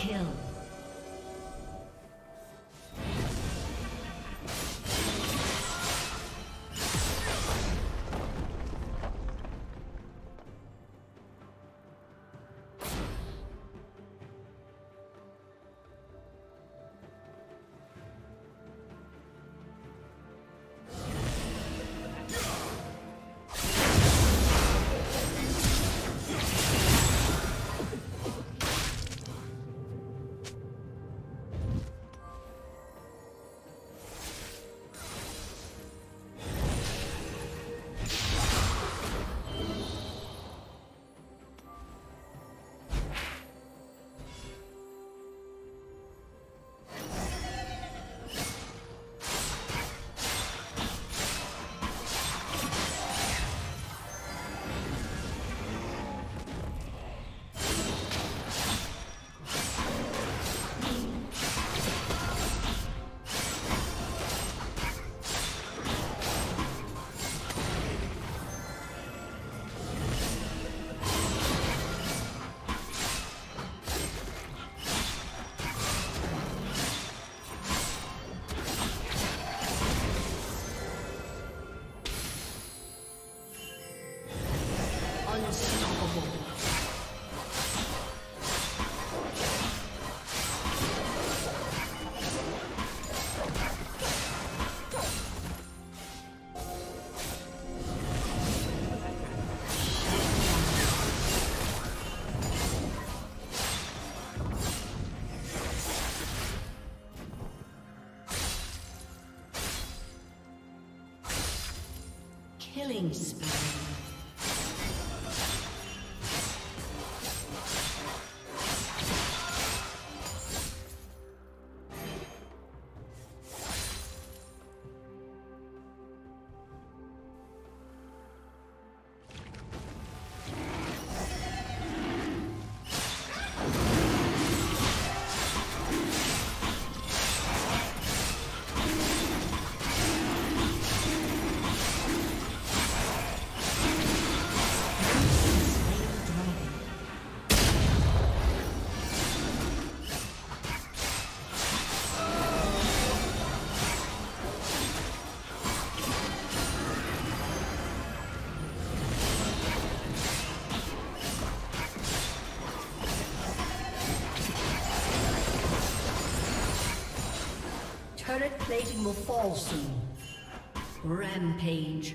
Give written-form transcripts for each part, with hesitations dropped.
kill. Killing spree. Turret plating will fall soon. Rampage.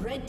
Red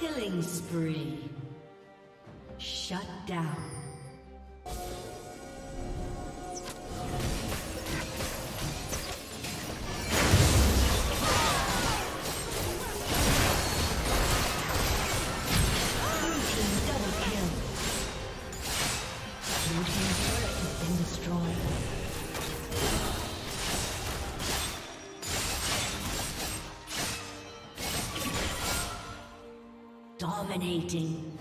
Killing spree. Shut down. Dominating.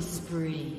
Spree.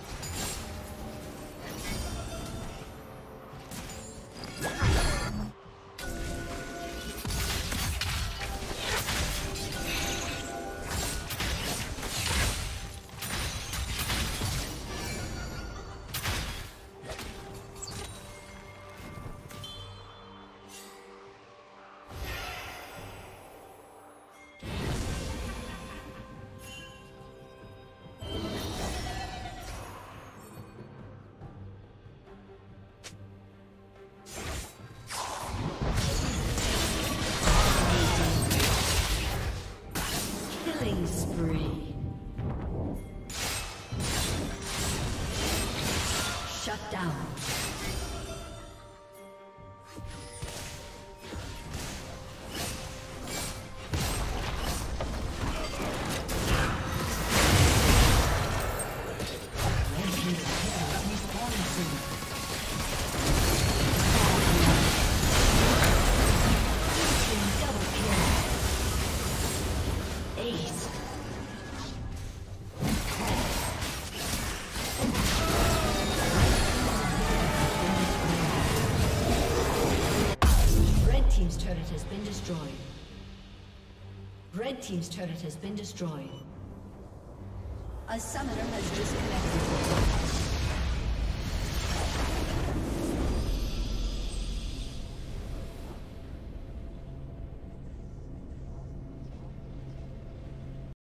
Red team's turret has been destroyed. A summoner has disconnected.